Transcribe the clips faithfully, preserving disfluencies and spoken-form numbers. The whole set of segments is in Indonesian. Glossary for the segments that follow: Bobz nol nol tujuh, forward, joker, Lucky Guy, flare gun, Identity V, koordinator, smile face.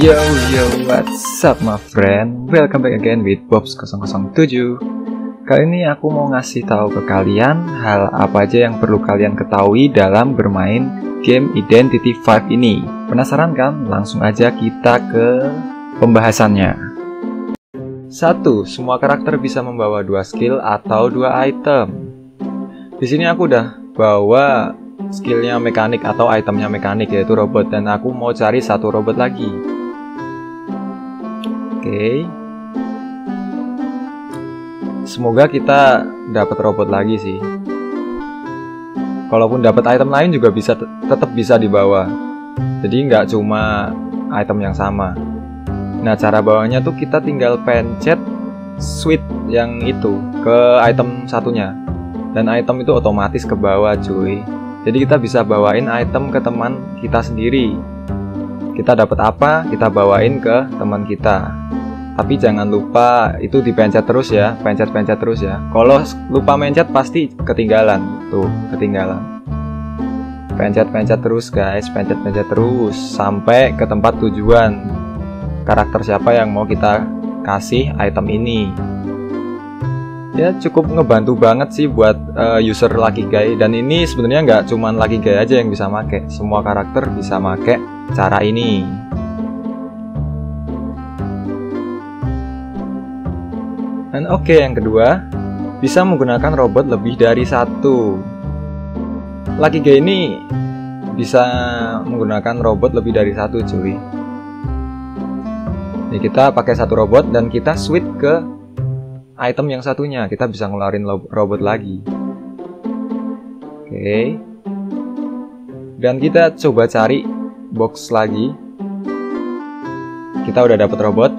Yo yo, what's up my friend? Welcome back again with Bobz nol nol tujuh. Kali ini aku mau ngasih tahu ke kalian hal apa aja yang perlu kalian ketahui dalam bermain game Identity V ini. Penasaran kan? Langsung aja kita ke pembahasannya. satu. Semua karakter bisa membawa dua skill atau dua item. Di sini aku udah bawa skillnya mekanik atau itemnya mekanik, yaitu robot, dan aku mau cari satu robot lagi. Oke, semoga kita dapat robot lagi sih. Kalaupun dapat item lain juga bisa, tetap bisa dibawa. Jadi nggak cuma item yang sama. Nah, cara bawanya tuh kita tinggal pencet switch yang itu ke item satunya, dan item itu otomatis ke bawah, cuy. Jadi kita bisa bawain item ke teman kita sendiri. Kita dapat apa, kita bawain ke teman kita. Tapi jangan lupa itu dipencet terus ya, pencet-pencet terus ya. Kalau lupa mencet pasti ketinggalan. Tuh, ketinggalan. Pencet-pencet terus guys, pencet-pencet terus sampai ke tempat tujuan. Karakter siapa yang mau kita kasih item ini. Ya cukup ngebantu banget sih buat uh, user Lucky Guy, dan ini sebenarnya nggak cuman Lucky Guy aja yang bisa make, semua karakter bisa make cara ini. Dan oke, okay, yang kedua, bisa menggunakan robot lebih dari satu. Lucky Guy ini bisa menggunakan robot lebih dari satu, cuy. Jadi kita pakai satu robot dan kita switch ke item yang satunya, kita bisa ngeluarin robot lagi. Oke, okay. Dan kita coba cari box lagi. Kita udah dapet robot.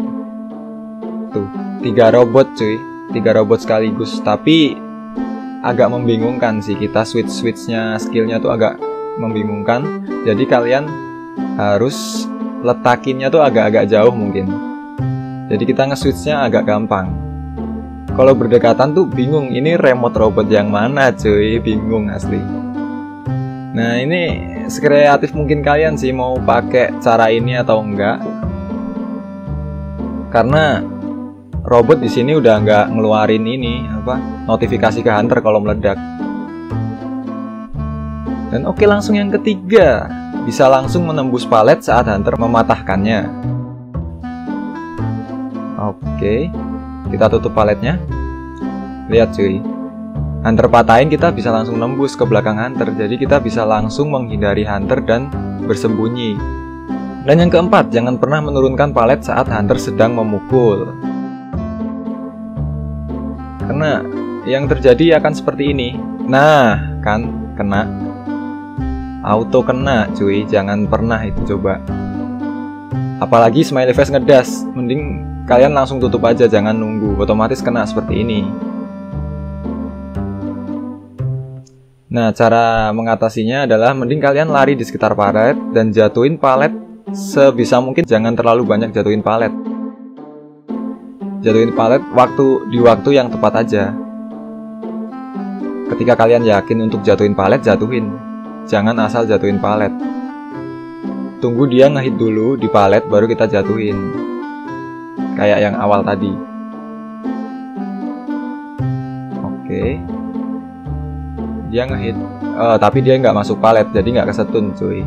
Tuh, tiga robot cuy, tiga robot sekaligus. Tapi agak membingungkan sih, kita switch-switchnya, skillnya tuh agak membingungkan. Jadi kalian harus letakinnya tuh agak-agak jauh mungkin. Jadi kita nge-switchnya agak gampang. Kalau berdekatan tuh bingung, ini remote robot yang mana cuy, bingung asli. Nah, ini sekreatif mungkin kalian sih mau pakai cara ini atau enggak. Karena robot di sini udah nggak ngeluarin ini apa notifikasi ke hunter kalau meledak. Dan oke, langsung yang ketiga, bisa langsung menembus palet saat hunter mematahkannya. Oke, kita tutup paletnya. Lihat cuy, hunter patahin, kita bisa langsung nembus ke belakang hunter. Jadi kita bisa langsung menghindari hunter dan bersembunyi. Dan yang keempat, jangan pernah menurunkan palet saat hunter sedang memukul. Karena yang terjadi akan seperti ini. Nah, kan kena, auto kena cuy. Jangan pernah itu, coba. Apalagi smile face ngedas, mending kalian langsung tutup aja, jangan nunggu, otomatis kena seperti ini. Nah, cara mengatasinya adalah mending kalian lari di sekitar palet dan jatuhin palet sebisa mungkin. Jangan terlalu banyak jatuhin palet. Jatuhin palet waktu di waktu yang tepat aja. Ketika kalian yakin untuk jatuhin palet, jatuhin. Jangan asal jatuhin palet. Tunggu dia ngehit dulu di palet, baru kita jatuhin. Kayak yang awal tadi. Oke, dia ngehit, uh, tapi dia nggak masuk palet, jadi nggak kesetun cuy.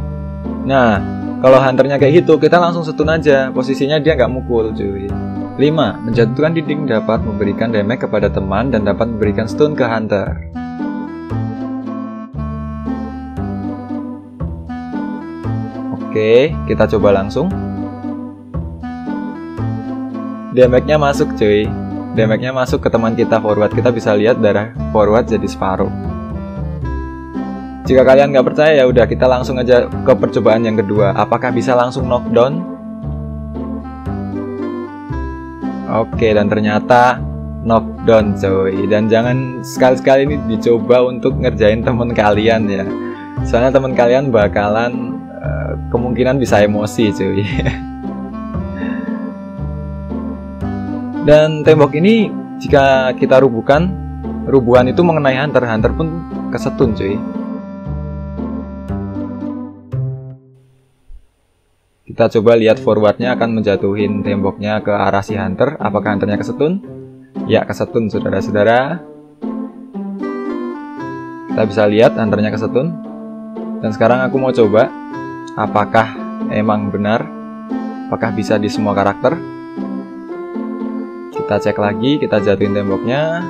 Nah, kalau hunternya kayak gitu, kita langsung setun aja. Posisinya dia nggak mukul cuy. lima. Menjatuhkan dinding dapat memberikan damage kepada teman dan dapat memberikan stun ke hunter. Oke, kita coba langsung. Damage-nya masuk cuy, damage-nya masuk ke teman kita forward. Kita bisa lihat darah forward jadi separuh. Jika kalian nggak percaya, ya udah, kita langsung aja ke percobaan yang kedua. Apakah bisa langsung knockdown? Oke, dan ternyata knockdown cuy. Dan jangan sekali-sekali ini dicoba untuk ngerjain temen kalian ya, soalnya temen kalian bakalan uh, kemungkinan bisa emosi cuy. Dan tembok ini jika kita rubuhkan, rubuhan itu mengenai hunter, hunter pun kesetun cuy. Kita coba lihat forwardnya akan menjatuhin temboknya ke arah si hunter. Apakah hunternya kesetun? Ya, kesetun saudara-saudara. Kita bisa lihat hunternya kesetun. Dan sekarang aku mau coba apakah emang benar, apakah bisa di semua karakter. Kita cek lagi, kita jatuhin temboknya.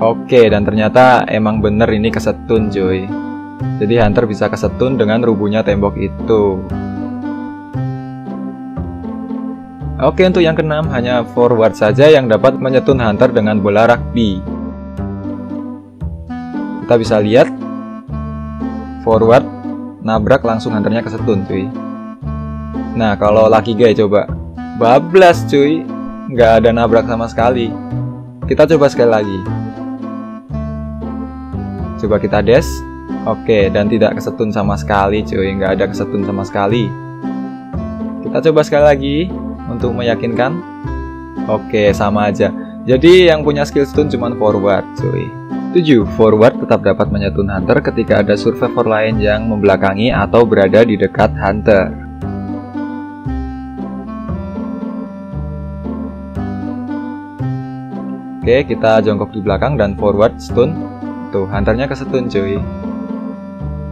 Oke, dan ternyata emang bener ini kesetun coy. Jadi hunter bisa kesetun dengan rubuhnya tembok itu. Oke, untuk yang keenam hanya forward saja yang dapat menyetun hunter dengan bola rugby. Kita bisa lihat forward nabrak langsung hunternya kesetun cuy. Nah, kalau Lucky Guy coba bablas cuy, nggak ada nabrak sama sekali. Kita coba sekali lagi. Coba kita dash. Oke, dan tidak kesetun sama sekali cuy. Nggak ada kesetun sama sekali. Kita coba sekali lagi untuk meyakinkan. Oke, sama aja. Jadi yang punya skill stun cuma forward cuy. tujuh. Forward tetap dapat menyetun hunter ketika ada survivor lain yang membelakangi atau berada di dekat hunter. Oke, kita jongkok di belakang dan forward stun. Tuh, hunternya kesetun cuy.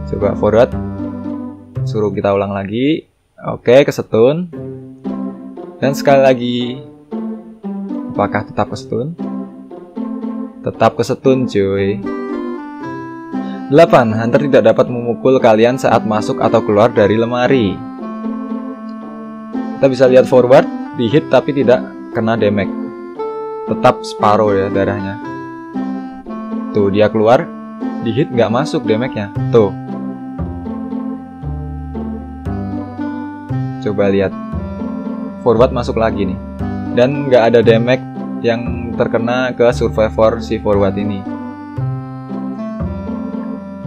Coba forward. Suruh kita ulang lagi. Oke, kesetun. Dan sekali lagi. Apakah tetap kesetun? Tetap kesetun cuy. delapan. Hunter tidak dapat memukul kalian saat masuk atau keluar dari lemari. Kita bisa lihat forward di hit tapi tidak kena damage. Tetap separuh ya darahnya. Tuh, dia keluar, di hit nggak masuk damage-nya. Tuh, coba lihat forward masuk lagi nih, dan nggak ada damage yang terkena ke survivor si forward ini.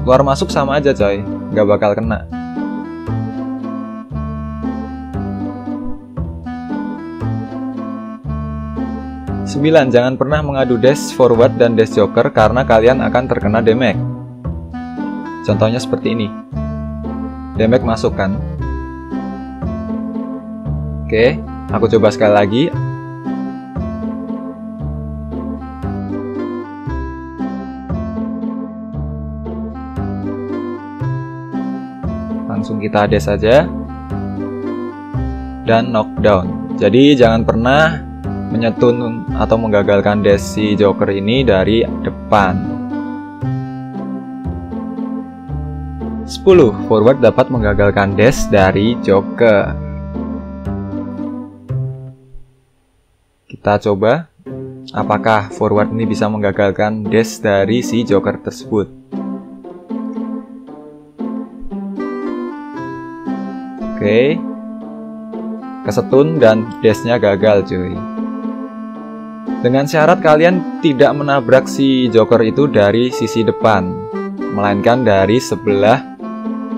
Keluar masuk sama aja coy, nggak bakal kena. Sembilan. Jangan pernah mengadu dash forward dan dash joker karena kalian akan terkena damage. Contohnya seperti ini. Damage masuk kan? Oke, aku coba sekali lagi. Langsung kita dash saja. Dan knockdown. Jadi jangan pernah menyetun atau menggagalkan dash si joker ini dari depan. Sepuluh. Forward dapat menggagalkan dash dari joker. Kita coba apakah forward ini bisa menggagalkan dash dari si joker tersebut. Oke, kesetun dan dashnya gagal cuy. Dengan syarat kalian tidak menabrak si joker itu dari sisi depan, melainkan dari sebelah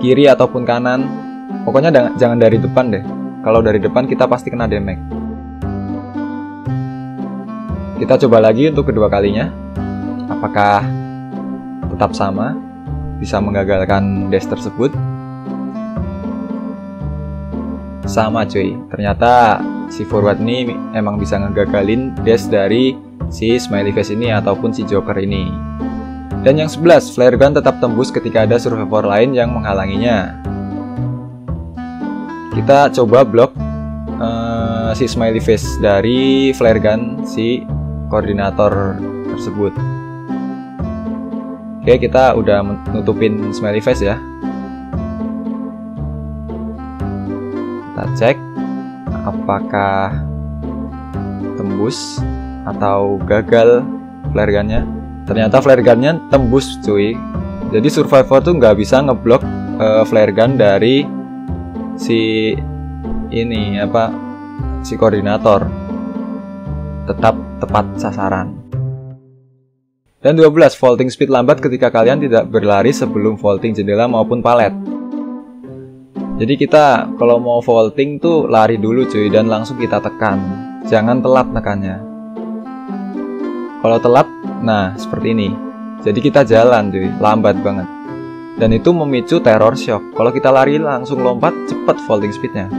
kiri ataupun kanan. Pokoknya jangan dari depan deh. Kalau dari depan kita pasti kena damage. Kita coba lagi untuk kedua kalinya. Apakah tetap sama? Bisa menggagalkan dash tersebut? Sama cuy, ternyata si forward ini emang bisa ngegagalin dash dari si smiley face ini ataupun si joker ini. Dan yang sebelas, flare gun tetap tembus ketika ada survivor lain yang menghalanginya. Kita coba blok uh, si smiley face dari flare gun si koordinator tersebut. Oke, kita udah menutupin smiley face ya. Kita cek apakah tembus atau gagal flare gunnya. Ternyata flare gunnya tembus cuy. Jadi survivor tuh nggak bisa ngeblok uh, flare gun dari si ini apa si koordinator. Tetap tepat sasaran. Dan dua belas, vaulting speed lambat ketika kalian tidak berlari sebelum vaulting jendela maupun palet. Jadi kita kalau mau vaulting tuh lari dulu cuy, dan langsung kita tekan. Jangan telat tekannya. Kalau telat, nah seperti ini. Jadi kita jalan cuy, lambat banget. dan itu memicu terror shock. Kalau kita lari langsung lompat, cepet folding speednya.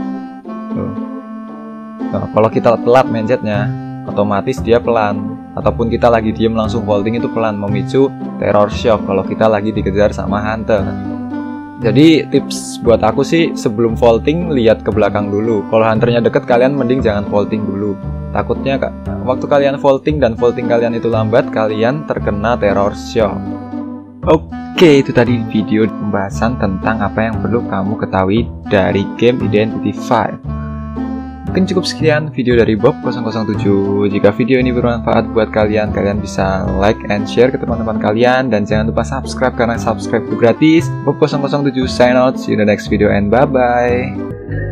Nah, kalau kita telat mencetnya, otomatis dia pelan. Ataupun kita lagi diem langsung folding itu pelan, memicu terror shock kalau kita lagi dikejar sama hunter. Jadi tips buat aku sih, sebelum folding lihat ke belakang dulu. Kalau hunternya deket, kalian mending jangan folding dulu. Takutnya waktu kalian vaulting dan vaulting kalian itu lambat, kalian terkena terror shock. Oke, itu tadi video pembahasan tentang apa yang perlu kamu ketahui dari game Identity V. Mungkin cukup sekian video dari Bob nol nol tujuh. Jika video ini bermanfaat buat kalian, kalian bisa like and share ke teman-teman kalian. Dan jangan lupa subscribe karena subscribe itu gratis. Bob nol nol tujuh sign out, see you in the next video and bye-bye.